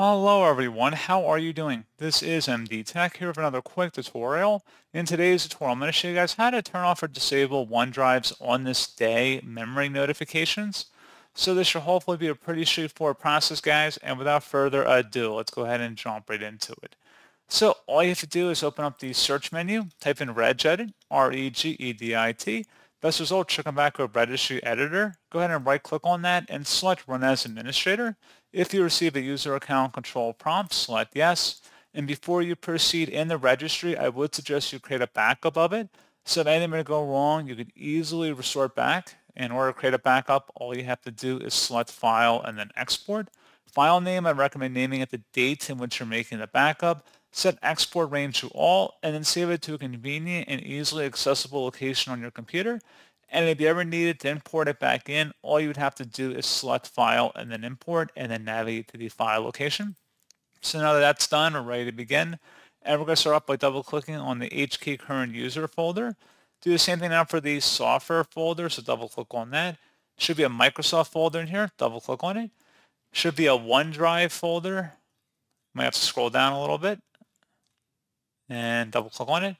Hello everyone, how are you doing? This is MD Tech here with another quick tutorial. In today's tutorial, I'm going to show you guys how to turn off or disable OneDrive's on this day memory notifications. So this should hopefully be a pretty straightforward process, guys, and without further ado, let's go ahead and jump right into it. So all you have to do is open up the search menu, type in regedit, R-E-G-E-D-I-T. Best result should come back with Registry Editor. Go ahead and right click on that and select Run as Administrator. If you receive a user account control prompt, select Yes. And before you proceed in the registry, I would suggest you create a backup of it. So if anything were to go wrong, you could easily resort back. In order to create a backup, all you have to do is select File and then Export. File name, I recommend naming it the date in which you're making the backup. Set export range to all, and then save it to a convenient and easily accessible location on your computer. And if you ever needed to import it back in, all you would have to do is select File and then Import, and then navigate to the file location. So now that that's done, we're ready to begin. And we're going to start off by double-clicking on the HK Current User folder. Do the same thing now for the software folder, so double-click on that. Should be a Microsoft folder in here, double-click on it. Should be a OneDrive folder. Might have to scroll down a little bit and double click on it.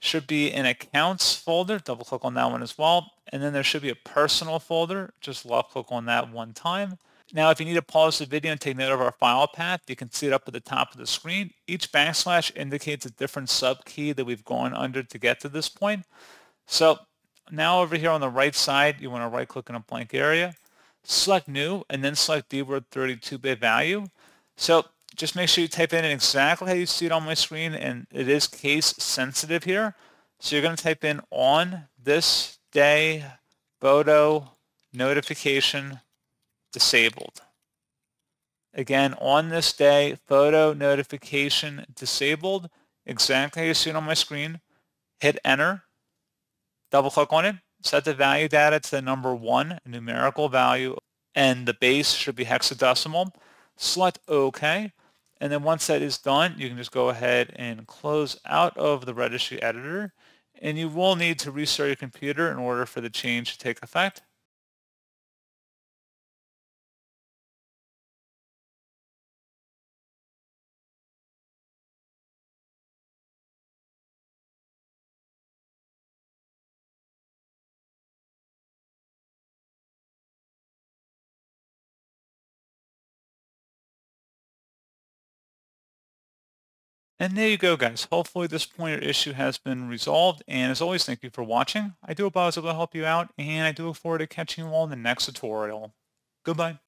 Should be an accounts folder, double click on that one as well. And then there should be a personal folder, just left click on that one time. Now if you need to pause the video and take note of our file path, you can see it up at the top of the screen. Each backslash indicates a different sub key that we've gone under to get to this point. So now over here on the right side, you want to right click in a blank area, select new, and then select the word 32-bit value. So just make sure you type in exactly how you see it on my screen, and it is case sensitive here. So you're going to type in on this day photo notification disabled. Again, on this day photo notification disabled, exactly how you see it on my screen. Hit enter, double click on it, set the value data to the number 1, numerical value, and the base should be hexadecimal. Select OK. And then once that is done, you can just go ahead and close out of the registry editor, and you will need to restart your computer in order for the change to take effect. And there you go, guys. Hopefully this point your issue has been resolved. And as always, thank you for watching. I do hope I was able to help you out, and I do look forward to catching you all in the next tutorial. Goodbye.